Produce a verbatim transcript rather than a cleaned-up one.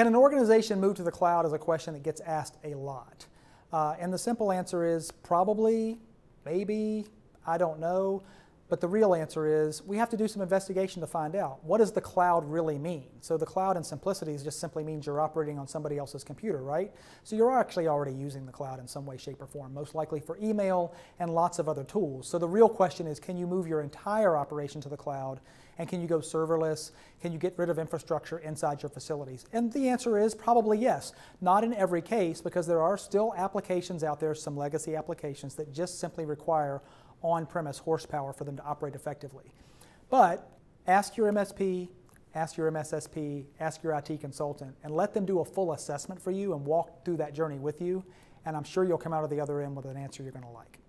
Can an organization move to the cloud is a question that gets asked a lot. Uh, and the simple answer is probably, maybe, I don't know. But the real answer is we have to do some investigation to find out. What does the cloud really mean? So the cloud in simplicity just simply means you're operating on somebody else's computer, right? So you're actually already using the cloud in some way, shape, or form, most likely for email and lots of other tools. So the real question is, can you move your entire operation to the cloud? And can you go serverless? Can you get rid of infrastructure inside your facilities? And the answer is probably yes. Not in every case, because there are still applications out there, some legacy applications that just simply require on-premise horsepower for them to operate effectively. But ask your M S P, ask your M S S P, ask your I T consultant, and let them do a full assessment for you and walk through that journey with you, and I'm sure you'll come out of the other end with an answer you're going to like.